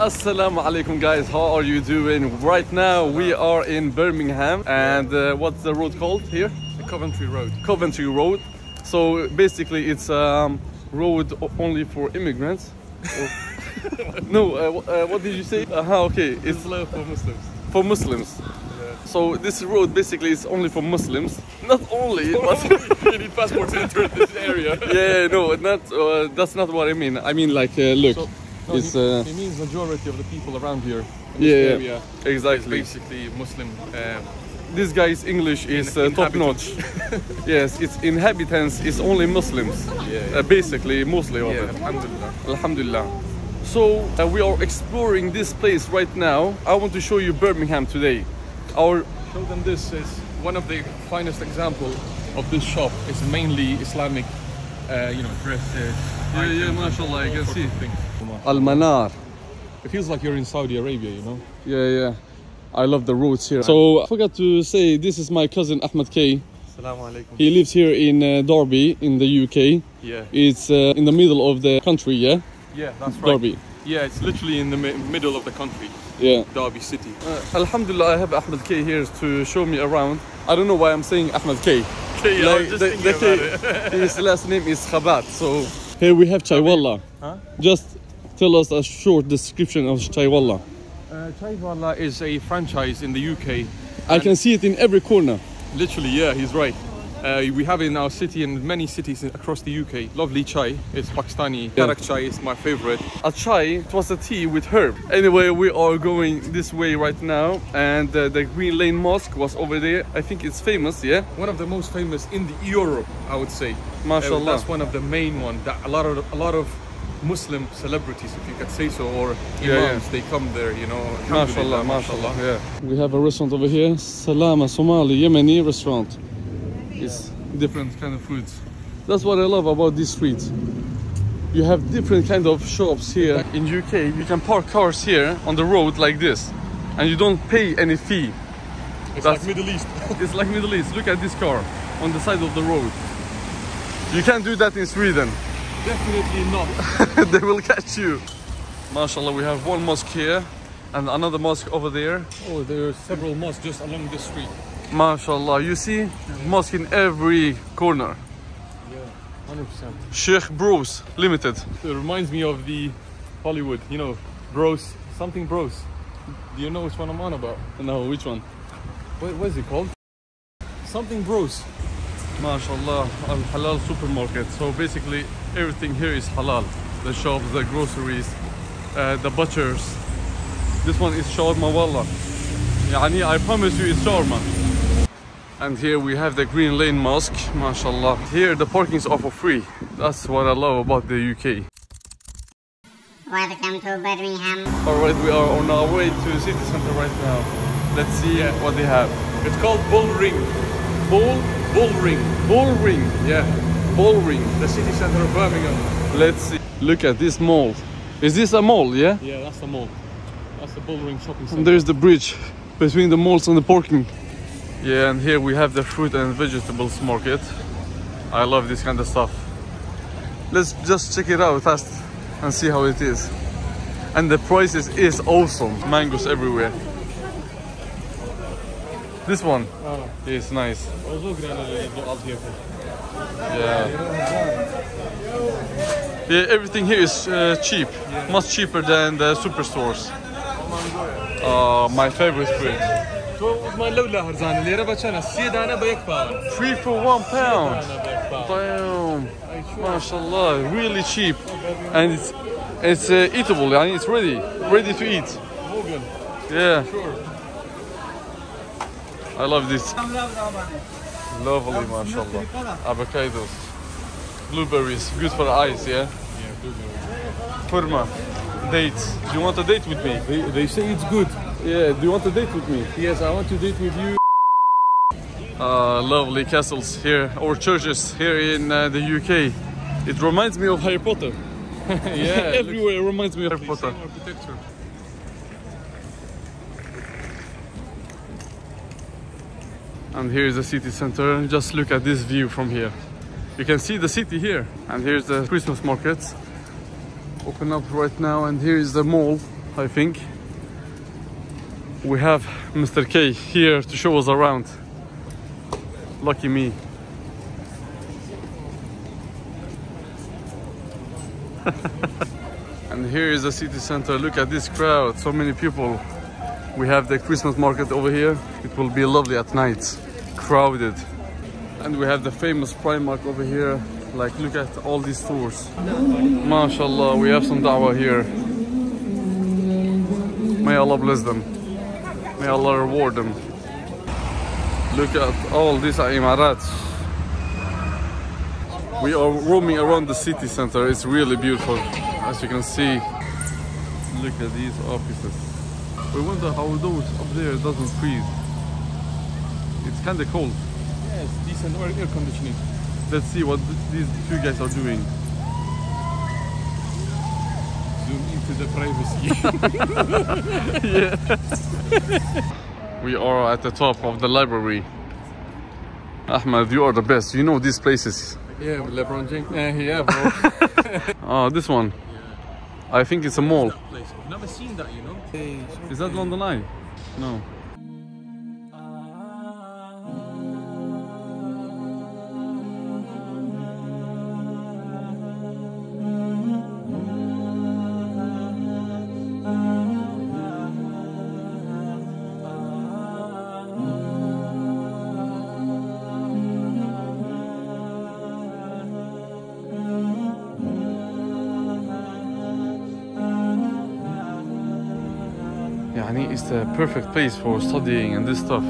Assalamu alaikum guys, how are you doing? Right now we are in Birmingham and what's the road called here? The Coventry Road. Coventry Road. So basically it's a road only for immigrants. What did you say? Okay, it's for Muslims. For Muslims. Yeah. So this road basically is only for Muslims. Not only, but you need passport to enter this area. Yeah, no, that's not what I mean. I mean like, look. So, no, it means majority of the people around here in this area, exactly. It's basically Muslim. This guy's English is top notch. Yes, its inhabitants is only Muslims. Basically, mostly of it. Alhamdulillah. Alhamdulillah. So we are exploring this place right now. I want to show you Birmingham today. Show them this is one of the finest examples of this shop. It's mainly Islamic, you know, dresses. Yeah, mashallah, I can see. Al-Manar. It feels like you're in Saudi Arabia, you know? Yeah, yeah. I love the roads here. So I forgot to say, this is my cousin Ahmad Kay. Salama alaikum. He lives here in Derby, in the UK. Yeah. It's in the middle of the country, yeah? Yeah, that's right. Derby. Yeah, it's literally in the middle of the country. Yeah. Derby city. Alhamdulillah, I have Ahmad Kay here to show me around. I don't know why I'm saying Ahmad Kay. Kay, like, I was just thinking about it. His last name is Khabat, so... Here we have Chaiwalla. Huh? Just tell us a short description of Chaiwalla. Chaiwalla is a franchise in the UK. I can see it in every corner. Literally, yeah, he's right. We have it in our city and many cities across the UK. Lovely chai. It's Pakistani. Karak chai is my favorite. A chai, it was a tea with herb. Anyway, we are going this way right now. And the Green Lane Mosque was over there. I think it's famous, yeah? One of the most famous in Europe, I would say. MashaAllah. That's one of the main ones. A lot of Muslim celebrities, if you could say so, or imams, they come there, you know. MashaAllah, MashaAllah. Yeah. We have a restaurant over here. Salama, Somali, Yemeni restaurant. It's different kind of foods. That's what I love about this street. You have different kind of shops here. In UK, you can park cars here on the road like this, and you don't pay any fee. That's like Middle East. It's like Middle East. Look at this car on the side of the road. You can't do that in Sweden. Definitely not. They will catch you. MashaAllah, we have one mosque here and another mosque over there. Oh, there are several mosques just along this street. MashaAllah, you see mosque in every corner. Yeah, 100%. Sheikh Bros Limited. It reminds me of the Hollywood, you know, Bros, something Bros. Do you know which one I'm on about? No, which one? What is it called? Something Bros. MashaAllah, Al-Halal supermarket. So basically everything here is halal. The shops, the groceries, the butchers. This one is shawarma wallah. Yani, I promise you it's shawarma. And here we have the Green Lane Mosque, mashallah. Here the parkings are for free. That's what I love about the UK. Welcome to Birmingham. Alright, we are on our way to the city centre right now. Let's see what they have. It's called Bullring. Bullring. Bullring. Yeah. Bullring. The city centre of Birmingham. Let's see. Look at this mall. Is this a mall, yeah? Yeah, that's the mall. That's the Bullring shopping centre. And there's the bridge between the malls and the parking. Yeah, and here we have the fruit and vegetables market. I love this kind of stuff. Let's just check it out fast and see how it is. And the prices is awesome. Mangoes everywhere. This one is nice. Yeah. Yeah, everything here is cheap. Much cheaper than the superstores. My favorite fruit. 3 for £1. Damn, mashallah, really cheap, and it's eatable. I mean, it's ready to eat. Yeah, I love this. Lovely, mashallah. Avocados, blueberries, good for eyes. Yeah, kurma, dates. Do you want a date with me? They say it's good. Yeah, do you want to date with me? Yes, I want to date with you. Lovely castles here, or churches here in the UK. It reminds me of Harry Potter. Yeah, everywhere it reminds me of Harry Potter. Architecture. And here's the city center. Just look at this view from here. You can see the city here. And here's the Christmas markets. Open up right now, and here is the mall. I think. We have Mr. K here to show us around. Lucky me. And here is the city center. Look at this crowd, so many people. We have the Christmas market over here. It will be lovely at night, crowded. And we have the famous Primark over here. Like, look at all these stores. Mashallah, we have some da'wah here. May Allah bless them. May Allah reward them. Look at all these imarats. We are roaming around the city center. It's really beautiful. As you can see, look at these offices. We wonder how those up there doesn't freeze. It's kind of cold. Yeah, it's decent air conditioning. Let's see what these two guys are doing. Zoom into the privacy. Yeah. We are at the top of the library. Ahmad, you are the best. You know these places. Yeah, LeBron James. Yeah, bro. Oh, this one. Yeah. I think it's a mall. I've never seen that, you know. Hey, okay. Is that London Eye? No. It's the perfect place for studying and this stuff,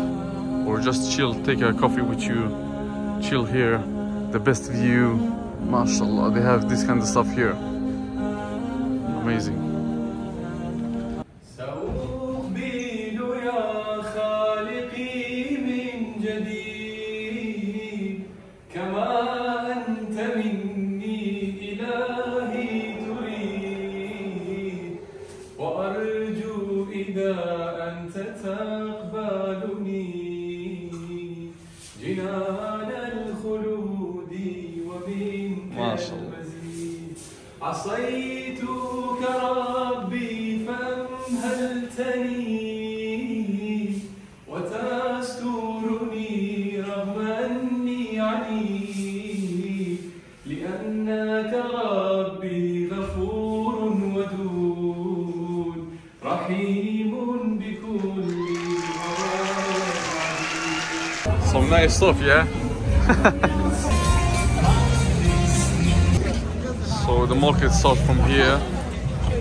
or just chill, take a coffee with you, chill here. The best view, mashallah, they have this kind of stuff here. Amazing. Some nice stuff, yeah. So the market starts from here.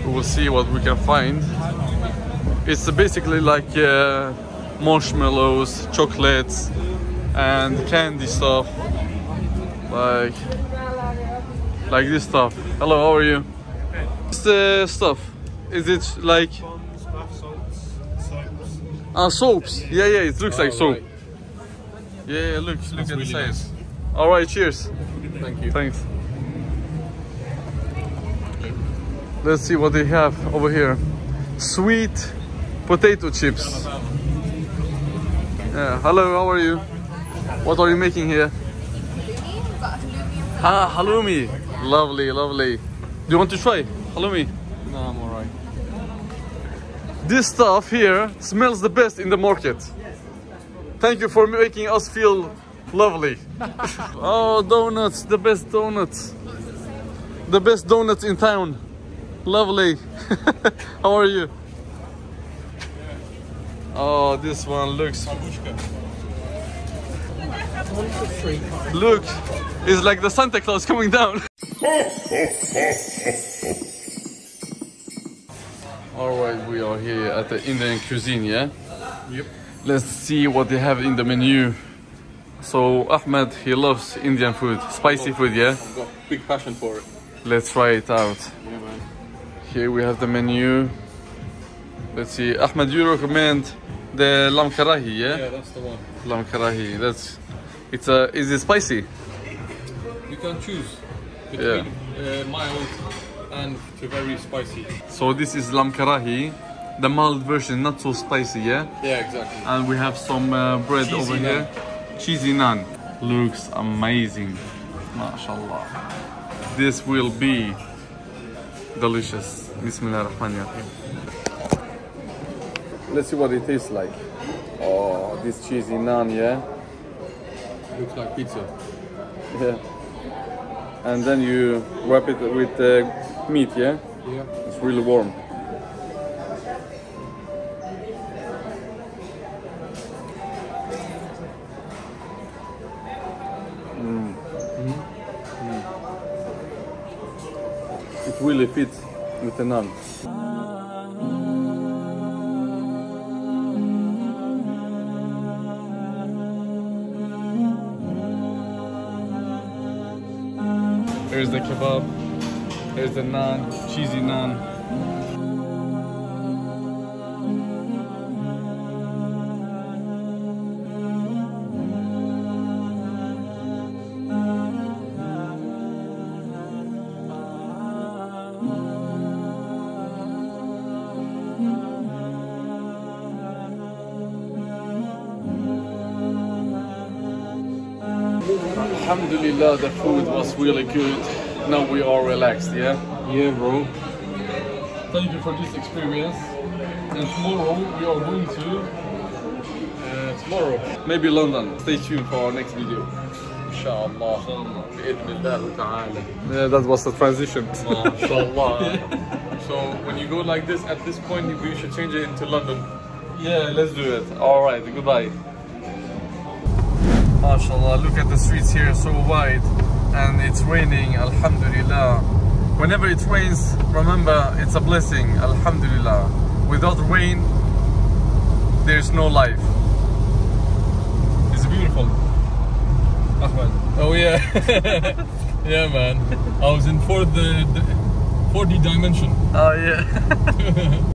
We will see what we can find. It's basically like marshmallows, chocolates, and candy stuff, like this stuff. Hello, how are you? This stuff. Is it like? Soaps. Yeah, yeah. It looks like soap. Right. Yeah, yeah, look at the size. All right, cheers. Thank you. Thanks. Let's see what they have over here. Sweet potato chips. Yeah. Hello, how are you? What are you making here? Ah, halloumi. Lovely, lovely. Do you want to try halloumi? No, I'm alright. This stuff here smells the best in the market. Thank you for making us feel lovely. Oh, donuts, the best donuts. The best donuts in town. Lovely. How are you? Oh, this one looks... Look, it's like the Santa Claus coming down. Alright, we are here at the Indian cuisine, yeah? Yep. Let's see what they have in the menu. So Ahmed, he loves Indian food, spicy food, yeah? I've got big passion for it. Let's try it out. Yeah, man. Here we have the menu. Let's see. Ahmed, you recommend the lamb karahi, yeah? Yeah, that's the one. Lamb karahi. Is it spicy? You can choose between mild and to very spicy. So this is lamb karahi. The mild version, not so spicy, yeah? Yeah, exactly. And we have some bread cheesy over here. Cheesy naan. Looks amazing. MashaAllah. This will be delicious. Bismillahirrahmanirrahim. Let's see what it tastes like. Oh, this cheesy naan, yeah? Looks like pizza. Yeah. And then you wrap it with meat, yeah? Yeah. It's really warm. Mm. Mm-hmm. Mm. It really fits with the naan. Here's the kebab, here's the naan, cheesy naan. Alhamdulillah, the food was really good. Now we are relaxed, yeah? Yeah, bro. Thank you for this experience. And tomorrow we are going to... tomorrow. Maybe London. Stay tuned for our next video. Inshallah. Bi'idhnillahi ta'ala. Yeah, that was the transition. Mashallah. So when you go like this, at this point, we should change it into London. Yeah, let's do it. Alright, goodbye. MashaAllah, look at the streets here, so wide, and it's raining, alhamdulillah. Whenever it rains, remember, it's a blessing, alhamdulillah. Without rain, there's no life. It's beautiful. Ahmad. Oh yeah. Yeah man, I was in fourth, the 4D dimension. Oh yeah.